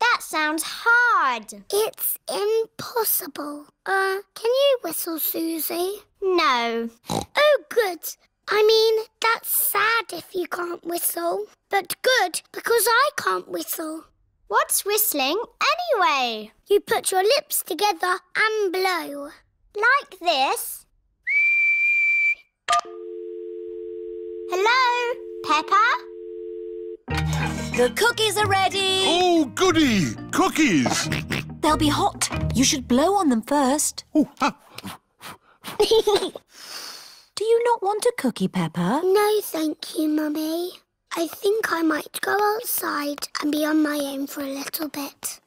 That sounds hard. It's impossible. Can you whistle, Susie? No. Oh, good. I mean, that's sad if you can't whistle, but good because I can't whistle. What's whistling anyway? You put your lips together and blow. Like this. Hello, Peppa? The cookies are ready. Oh, goody! Cookies! They'll be hot. You should blow on them first. Oh, ah. Do you not want a cookie, Peppa? No, thank you, Mummy. I think I might go outside and be on my own for a little bit.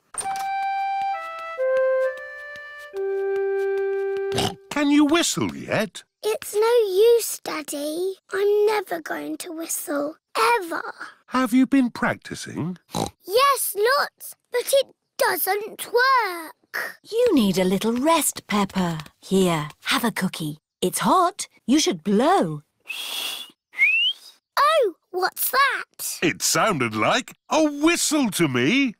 Can you whistle yet? It's no use, Daddy. I'm never going to whistle, ever. Have you been practising? Yes, lots, but it doesn't work. You need a little rest, Peppa. Here, have a cookie. It's hot. You should blow. Oh, what's that? It sounded like a whistle to me.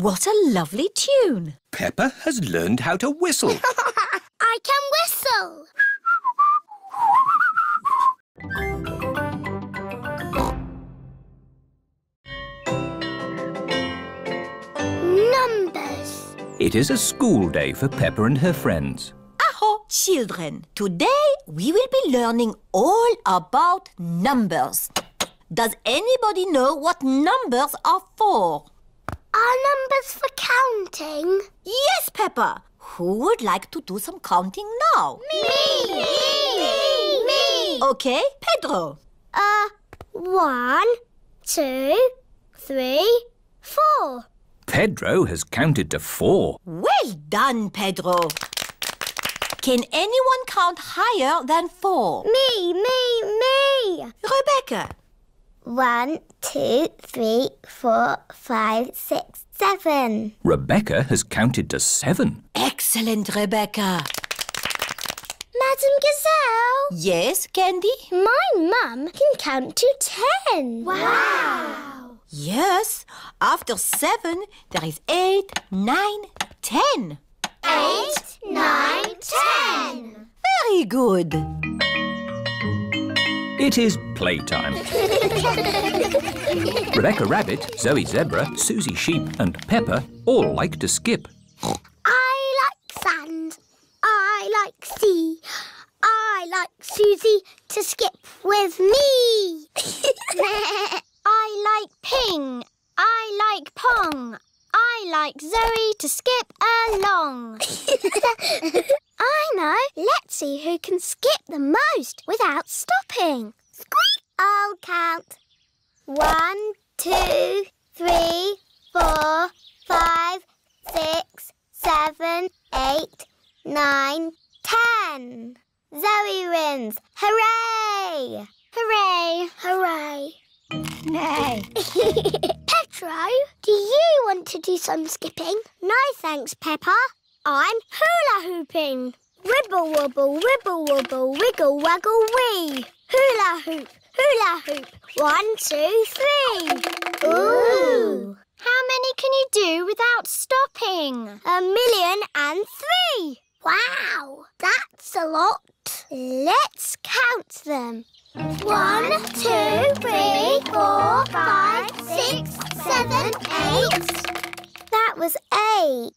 What a lovely tune. Peppa has learned how to whistle. I can whistle. Numbers. It is a school day for Peppa and her friends. Aho, children. Today we will be learning all about numbers. Does anybody know what numbers are for? Are numbers for counting? Yes, Peppa. Who would like to do some counting now? Me! Me! Me! Me! Okay, Pedro. One, two, three, four. Pedro has counted to four. Well done, Pedro. Can anyone count higher than four? Me! Me! Me! Rebecca. 1, 2, 3, 4, 5, 6, 7. Rebecca has counted to 7. Excellent, Rebecca. Madame Gazelle? Yes, Candy? My mum can count to 10. Wow! Yes, after 7, there is 8, 9, 10. 8, 9, 10. Very good. It is playtime. Rebecca Rabbit, Zoe Zebra, Susie Sheep and Peppa all like to skip. I like sand. I like sea. I like Susie to skip with me. I like ping. I like pong. I like Zoe to skip along. I know. Let's see who can skip the most without stopping. Squeak! I'll count. 1, 2, 3, 4, 5, 6, 7, 8, 9, 10. Zoe wins. Hooray! Hooray! Hooray! No. Pedro, do you want to do some skipping? No thanks, Peppa. I'm hula hooping. Ribble wobble, wibble wobble, wiggle waggle wee. Hula hoop, hula hoop. 1, 2, 3. Ooh! How many can you do without stopping? 1,000,003. Wow! That's a lot. Let's count them. 1, 2, 3, 4, 5, 6, 7, 8. That was 8.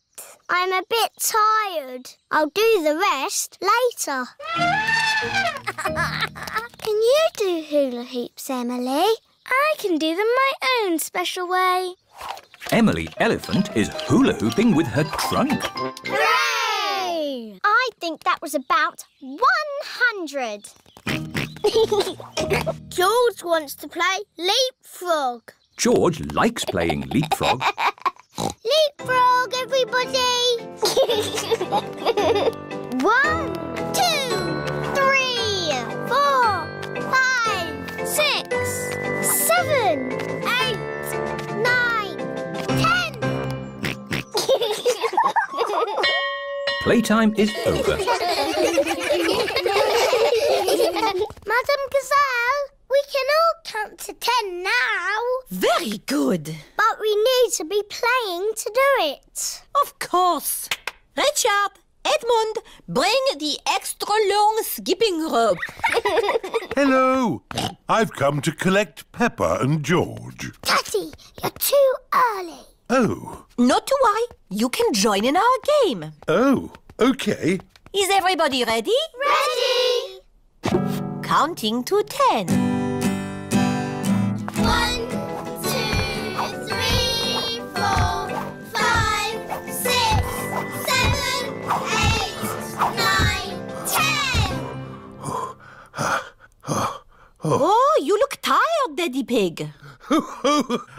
I'm a bit tired. I'll do the rest later. Can you do hula hoops, Emily? I can do them my own special way. Emily Elephant is hula hooping with her trunk. Hooray! I think that was about 100. George wants to play leapfrog. George likes playing leapfrog. Leapfrog, everybody! 1, 2, 3, 4, 5, 6, 7, 8, 9, 10. Playtime is over. Madame Gazelle, we can all count to 10 now. Very good. But we need to be playing to do it. Of course. Richard, Edmund, bring the extra long skipping rope. Hello. I've come to collect Peppa and George. Daddy, you're too early. Oh. Not to worry. You can join in our game. Oh, OK. Is everybody ready? Ready. Counting to 10. 1, 2, 3, 4, 5, 6, 7, 8, 9, 10. Oh, you look tired, Daddy Pig.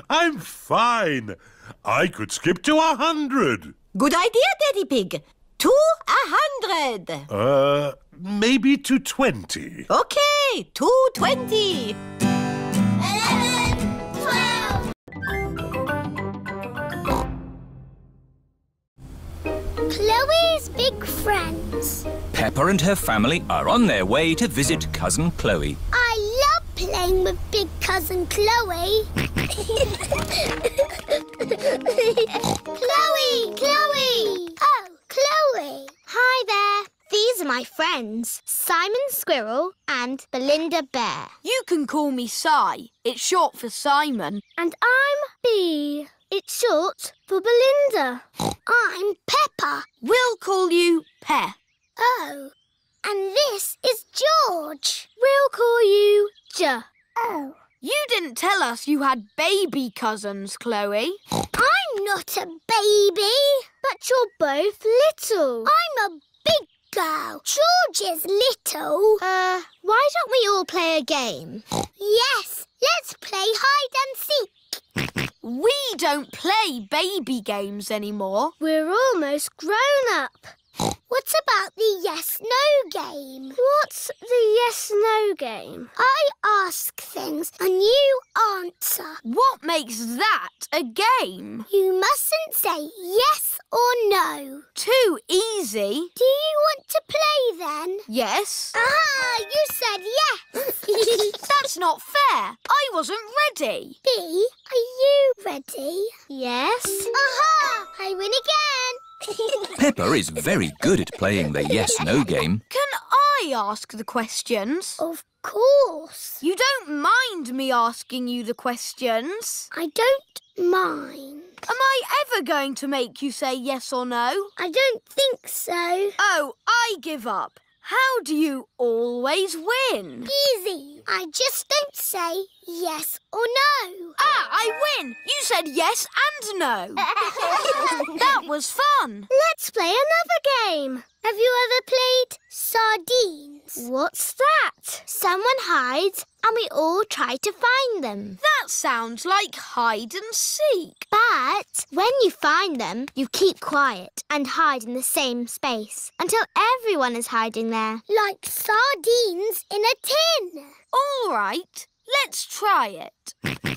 I'm fine. I could skip to 100. Good idea, Daddy Pig. to 100. Maybe to 20. Okay, to 20. 11, 12. Chloe's big friends. Peppa and her family are on their way to visit Cousin Chloe. I love playing with big Cousin Chloe. Chloe! Chloe! Oh, Chloe. Hi there. These are my friends, Simon Squirrel and Belinda Bear. You can call me Si. It's short for Simon. And I'm Bee. It's short for Belinda. I'm Peppa. We'll call you Pep. Oh, and this is George. We'll call you Ja. Oh. You didn't tell us you had baby cousins, Chloe. I'm not a baby. But you're both little. I'm a big girl. George is little. Why don't we all play a game? Yes, let's play hide and seek. We don't play baby games anymore. We're almost grown up. What about the yes-no game? What's the yes-no game? I ask things and you answer. What makes that a game? You mustn't say yes or no. Too easy. Do you want to play then? Yes. Ah, you said yes. That's not fair. I wasn't ready. Bee, are you ready? Yes. Aha! I win again. Peppa is very good at playing the yes-no game. Can I ask the questions? Of course. You don't mind me asking you the questions? I don't mind. Am I ever going to make you say yes or no? I don't think so. Oh, I give up. How do you always win? Easy. I just don't say yes or no. Ah, I win. You said yes and no. That was fun. Let's play another game. Have you ever played sardines? What's that? Someone hides and we all try to find them. That sounds like hide and seek. But when you find them, you keep quiet and hide in the same space until everyone is hiding there. Like sardines in a tin. All right, let's try it.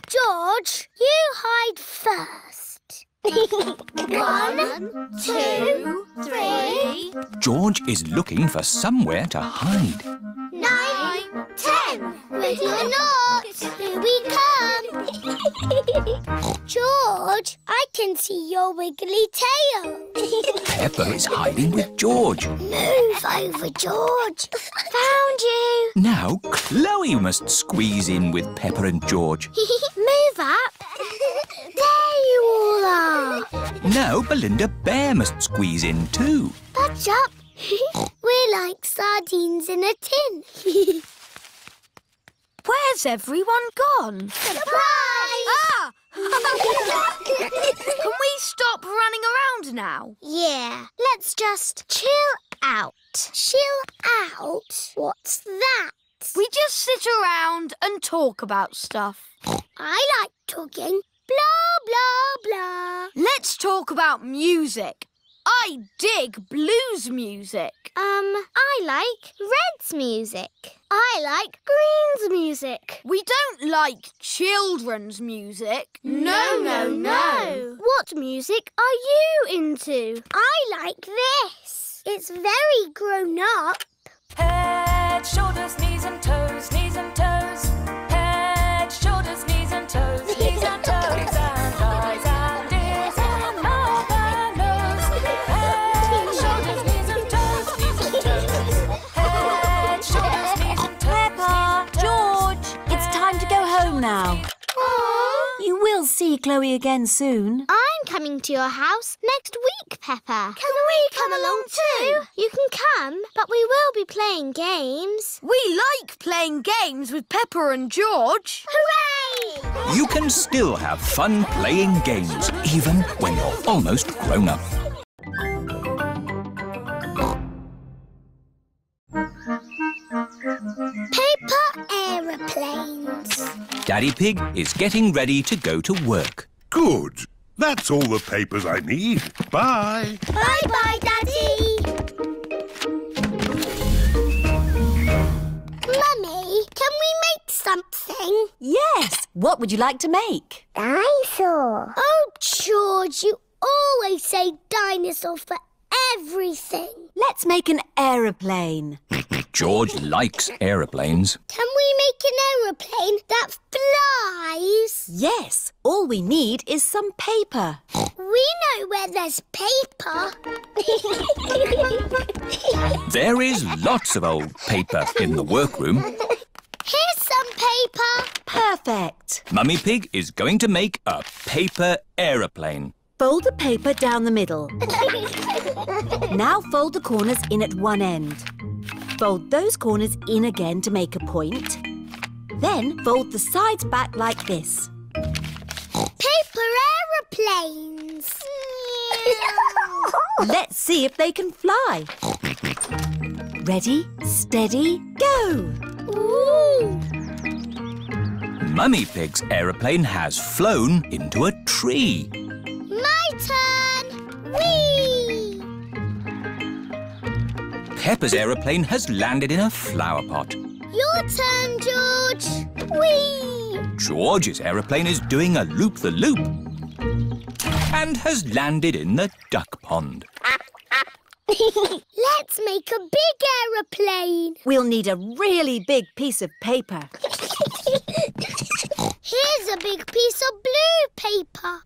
George, you hide first. 1, 2, 3. George is looking for somewhere to hide. 9, 10. With your noughts, here we come. George, I can see your wiggly tail. Peppa is hiding with George. Move over, George. Found you. Now Chloe must squeeze in with Peppa and George. Move up. There you all are. Now Belinda Bear must squeeze in too. Budge up. We're like sardines in a tin. Where's everyone gone? Surprise! Ah! Can we stop running around now? Yeah, let's just chill out. Chill out? What's that? We just sit around and talk about stuff. I like talking. Blah, blah, blah. Let's talk about music. I dig blues music. I like Red's music. I like Green's music. We don't like children's music. No, no, no. What music are you into? I like this. It's very grown up. Head, shoulders, knees and toes, knees and toes. Head, shoulders, knees and toes, knees and toes. Now. Aww. You will see Chloe again soon. I'm coming to your house next week, Peppa. Can we come along too? You can come, but we will be playing games. We like playing games with Peppa and George. Hooray! You can still have fun playing games, even when you're almost grown up. Paper aeroplanes. Daddy Pig is getting ready to go to work. Good. That's all the papers I need. Bye. Bye-bye, Daddy. thing? Yes. What would you like to make? Dinosaur. Oh, George, you always say dinosaur for everything. Let's make an aeroplane. George likes aeroplanes. Can we make an aeroplane that flies? Yes. All we need is some paper. We know where there's paper. There is lots of old paper in the workroom. Here's some paper. Perfect. Mummy Pig is going to make a paper aeroplane. Fold the paper down the middle. Now fold the corners in at one end. Fold those corners in again to make a point. Then fold the sides back like this. Paper aeroplanes! Let's see if they can fly. Ready, steady, go! Ooh. Mummy Pig's aeroplane has flown into a tree. My turn! Whee! Peppa's aeroplane has landed in a flower pot. Your turn, George! Whee! George's aeroplane is doing a loop-the-loop and has landed in the duck pond. Let's make a big aeroplane. We'll need a really big piece of paper. Here's a big piece of blue paper.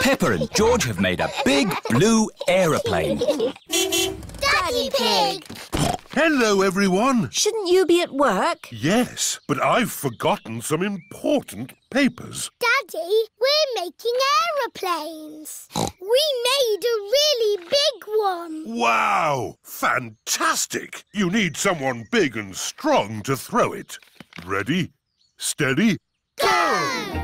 Peppa and George have made a big blue aeroplane. Daddy Pig! Hello, everyone. Shouldn't you be at work? Yes, but I've forgotten some important papers. Daddy, we're making aeroplanes. We made a really big one. Wow! Fantastic! You need someone big and strong to throw it. Ready, steady, go!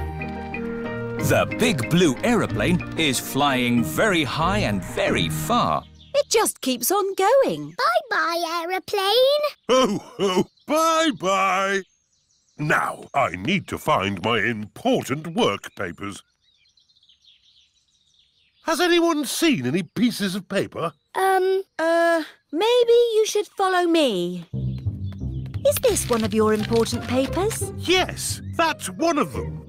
The big blue aeroplane is flying very high and very far. It just keeps on going. Bye-bye, aeroplane. Oh, bye-bye. Now I need to find my important work papers. Has anyone seen any pieces of paper? Maybe you should follow me. Is this one of your important papers? Yes, that's one of them.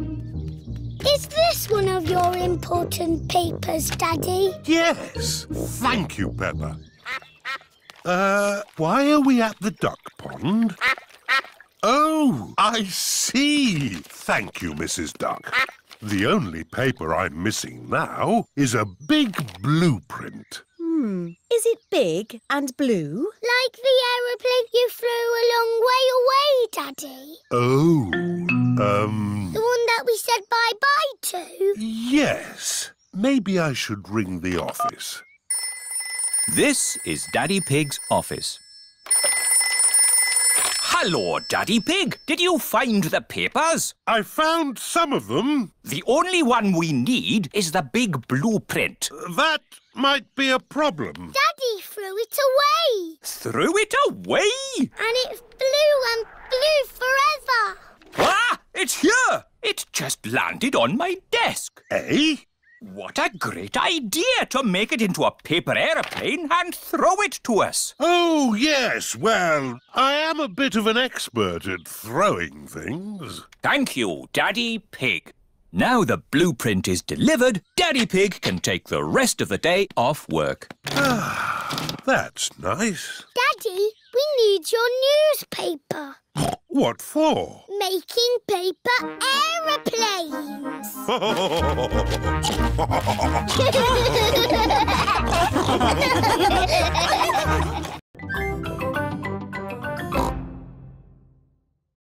Is this one of your important papers, Daddy? Yes. Thank you, Peppa. Why are we at the duck pond? Oh, I see. Thank you, Mrs. Duck. The only paper I'm missing now is a big blueprint. Is it big and blue? Like the aeroplane you flew a long way away, Daddy. Oh, the one that we said bye-bye to? Yes. Maybe I should ring the office. This is Daddy Pig's office. Hello, Daddy Pig. Did you find the papers? I found some of them. The only one we need is the big blueprint. That might be a problem. Daddy threw it away. Threw it away? And it flew and flew forever. Ah! It's here! It just landed on my desk. Eh? What a great idea to make it into a paper aeroplane and throw it to us. Oh, yes. Well, I am a bit of an expert at throwing things. Thank you, Daddy Pig. Now the blueprint is delivered, Daddy Pig can take the rest of the day off work. Ah, that's nice. Daddy, we need your newspaper. What for? Making paper aeroplanes.